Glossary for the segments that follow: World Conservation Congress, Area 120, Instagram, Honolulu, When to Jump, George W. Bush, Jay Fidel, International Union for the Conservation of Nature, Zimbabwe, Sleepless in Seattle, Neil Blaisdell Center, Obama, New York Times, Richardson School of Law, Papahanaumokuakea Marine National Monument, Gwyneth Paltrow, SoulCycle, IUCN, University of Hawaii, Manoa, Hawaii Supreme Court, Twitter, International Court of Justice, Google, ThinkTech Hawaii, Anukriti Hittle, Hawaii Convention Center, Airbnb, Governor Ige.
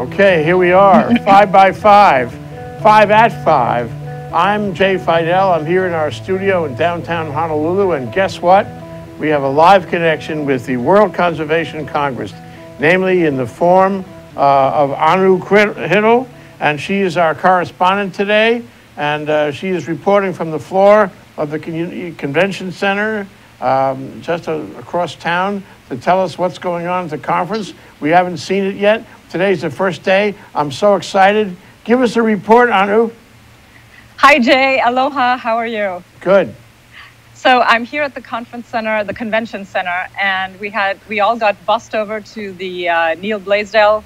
Okay, here we are, 5 by 5, 5 at 5. I'm Jay Fidel. I'm here in our studio in downtown Honolulu, and guess what? We have a live connection with the World Conservation Congress, namely in the form of Anukriti Hittle, and she is our correspondent today, and she is reporting from the floor of the Convention Center just across town to tell us what's going on at the conference. We haven't seen it yet. Today's the first day. I'm so excited. Give us a report, Anu. Hi, Jay. Aloha. How are you? Good. So I'm here at the conference center, the convention center, and we all got bussed over to the Neil Blaisdell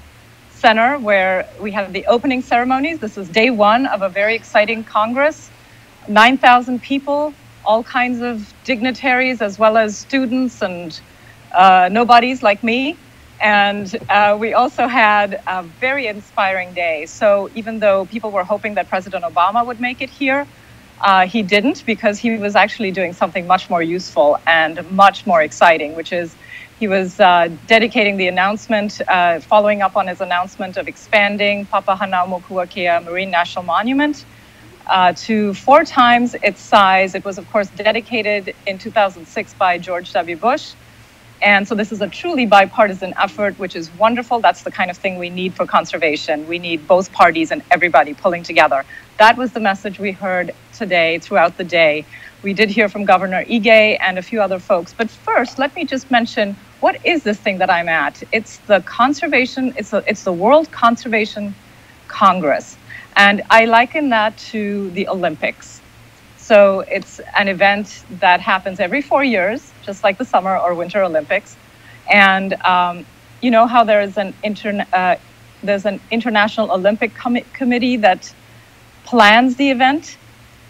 Center, where we had the opening ceremonies. This is day one of a very exciting Congress. 9,000 people, all kinds of dignitaries, as well as students and nobodies like me. And we also had a very inspiring day. So even though people were hoping that President Obama would make it here, he didn't, because he was actually doing something much more useful and much more exciting, which is he was dedicating the announcement, following up on his announcement of expanding Papahanaumokuakea Marine National Monument to 4 times its size. It was, of course, dedicated in 2006 by George W. Bush. And so this is a truly bipartisan effort, which is wonderful. That's the kind of thing we need for conservation. We need both parties and everybody pulling together. That was the message we heard today throughout the day. We did hear from Governor Ige and a few other folks. But first, let me just mention, what is this thing that I'm at? It's the conservation, it's the World Conservation Congress. And I liken that to the Olympics. So it's an event that happens every 4 years, just like the Summer or Winter Olympics. And you know how there is an International Olympic Committee that plans the event?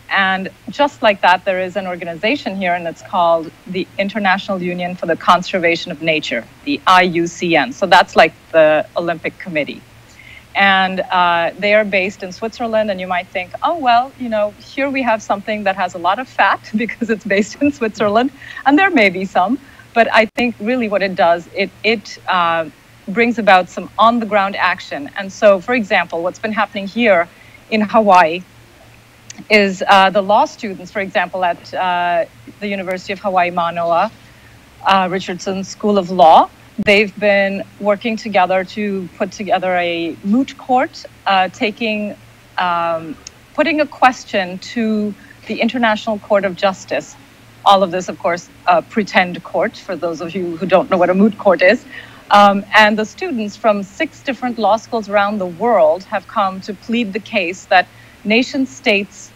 And just like that, there is an organization here, and it's called the International Union for the Conservation of Nature, the IUCN. So that's like the Olympic Committee. And they are based in Switzerland, and you might think, oh, well, you know, here we have something that has a lot of fat because it's based in Switzerland, and there may be some, but I think really what it does, it brings about some on-the-ground action. And so, for example, what's been happening here in Hawaii is the law students, for example, at the University of Hawaii, Manoa, Richardson School of Law, they've been working together to put together a moot court, putting a question to the International Court of Justice. All of this, of course, a pretend court, for those of you who don't know what a moot court is. And the students from 6 different law schools around the world have come to plead the case that nation states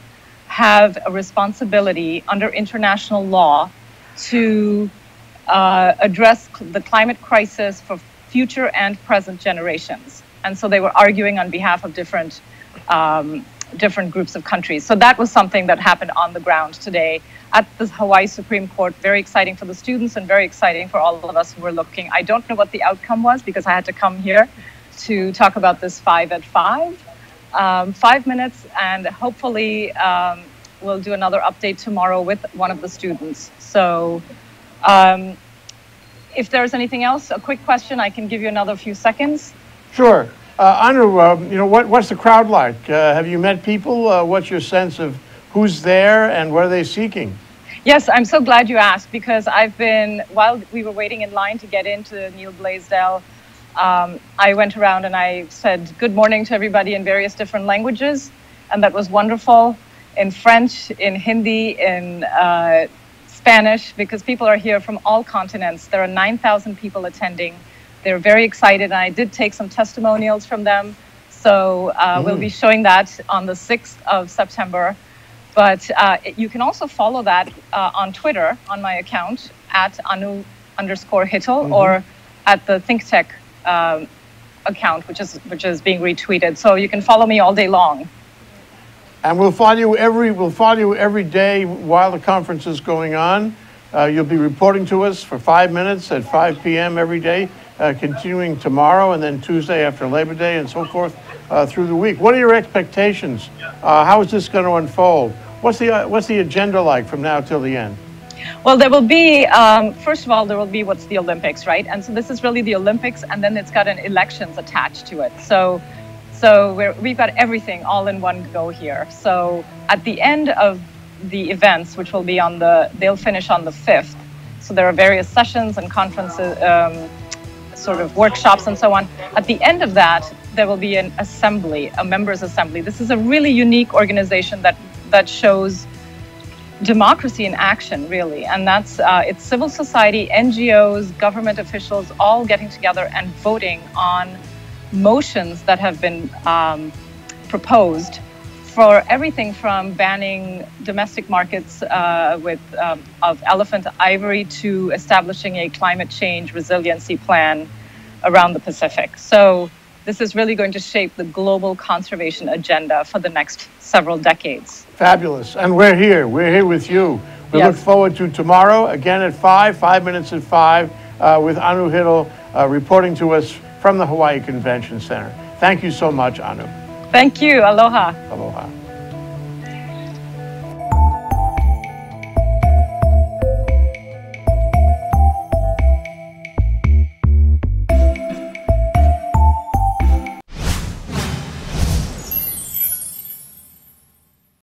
have a responsibility under international law to address the climate crisis for future and present generations. And so they were arguing on behalf of different, different groups of countries. So that was something that happened on the ground today at the Hawaii Supreme Court. Very exciting for the students and very exciting for all of us who were looking. I don't know what the outcome was because I had to come here to talk about this 5 at 5. 5 minutes, and hopefully we'll do another update tomorrow with one of the students. So. If there's anything else, a quick question, I can give you another few seconds. Sure. Anu, you know, what's the crowd like? Have you met people? What's your sense of who's there and what are they seeking? Yes, I'm so glad you asked, because I've been, while we were waiting in line to get into Neil Blaisdell, I went around and I said good morning to everybody in various different languages, and that was wonderful, in French, in Hindi, in Spanish, because people are here from all continents. There are 9,000 people attending. They're very excited, and I did take some testimonials from them. So we'll be showing that on the 6th of September. But you can also follow that on Twitter, on my account, at @Anu_Hittle, or at the ThinkTech account, which is being retweeted. So you can follow me all day long. And we'll follow you every day while the conference is going on. You'll be reporting to us for 5 minutes at 5 p.m. every day, continuing tomorrow and then Tuesday after Labor Day and so forth through the week. What are your expectations? How is this going to unfold? What's the agenda like from now till the end? Well, there will be, first of all, there will be what's the Olympics, right? And so this is really the Olympics, and then it's got an elections attached to it. So we've got everything all in one go here. So at the end of the events, which will be on they'll finish on the 5th. So there are various sessions and conferences, sort of workshops and so on. At the end of that, there will be an assembly, a members' assembly. This is a really unique organization that shows democracy in action, really. And that's it's civil society, NGOs, government officials, all getting together and voting on motions that have been proposed for everything from banning domestic markets of elephant ivory to establishing a climate change resiliency plan around the Pacific. So this is really going to shape the global conservation agenda for the next several decades. Fabulous. And we're here with you. We look forward to tomorrow, again at 5 minutes at 5, with Anu Hittle reporting to us from the Hawaii Convention Center. Thank you so much, Anu. Thank you. Aloha. Aloha.